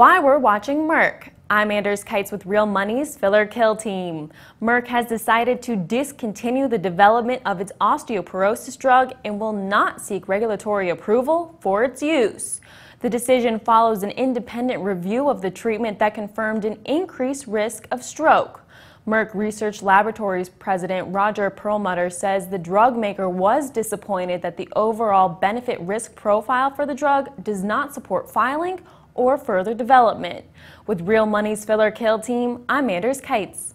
Why we're watching Merck. I'm Anders Keitz with Real Money's Fill or Kill team. Merck has decided to discontinue the development of its osteoporosis drug and will not seek regulatory approval for its use. The decision follows an independent review of the treatment that confirmed an increased risk of stroke. Merck Research Laboratories President Roger Perlmutter says the drug maker was disappointed that the overall benefit-risk profile for the drug does not support filing or further development. With Real Money's Fill or Kill team, I'm Anders Keitz.